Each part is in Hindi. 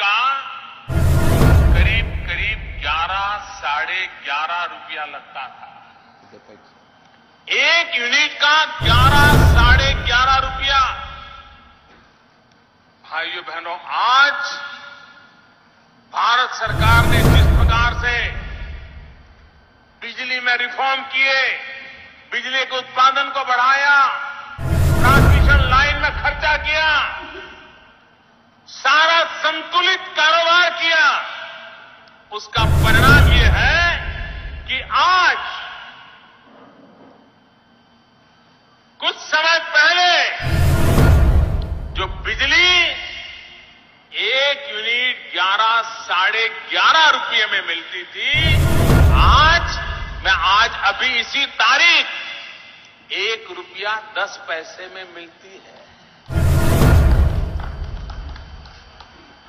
का करीब करीब 11 साढ़े 11 रुपया लगता था। एक यूनिट का 11 साढ़े 11 रुपया। भाइयों बहनों, आज भारत सरकार ने जिस प्रकार से बिजली में रिफॉर्म किए, बिजली के उत्पादन को बढ़ाया, ट्रांसमिशन लाइन में खर्चा किया, सारा संतुलित कारोबार किया, उसका परिणाम ये है कि आज कुछ समय पहले जो बिजली एक यूनिट 11 साढ़े 11 रुपये में मिलती थी, आज अभी इसी तारीख 1 रुपया 10 पैसे में मिलती है।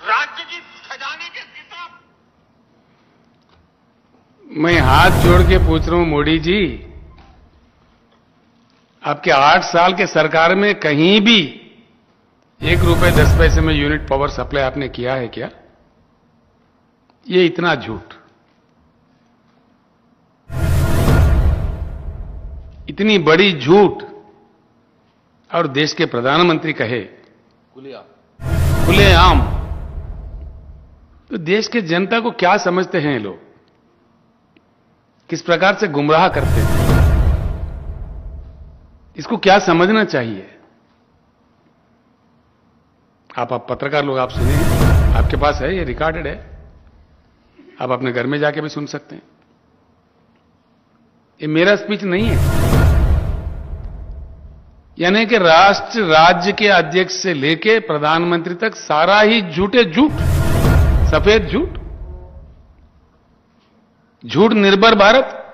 राज्य की खजाने के किताब मैं हाथ जोड़ के पूछ रहा हूं, मोदी जी, आपके 8 साल के सरकार में कहीं भी 1 रुपये 10 पैसे में यूनिट पावर सप्लाई आपने किया है क्या? ये इतना झूठ, इतनी बड़ी झूठ। और देश के प्रधानमंत्री कहे खुलेआम, तो देश के जनता को क्या समझते हैं लोग, किस प्रकार से गुमराह करते हैं, इसको क्या समझना चाहिए? आप पत्रकार लोग, आप सुनिए, आपके पास है, ये रिकॉर्डेड है, आप अपने घर में जाके भी सुन सकते हैं। ये मेरा स्पीच नहीं है। यानी कि राष्ट्र, राज्य के अध्यक्ष से लेके प्रधानमंत्री तक सारा ही झूठे झूठ, सफेद झूठ, झूठ निर्भर भारत।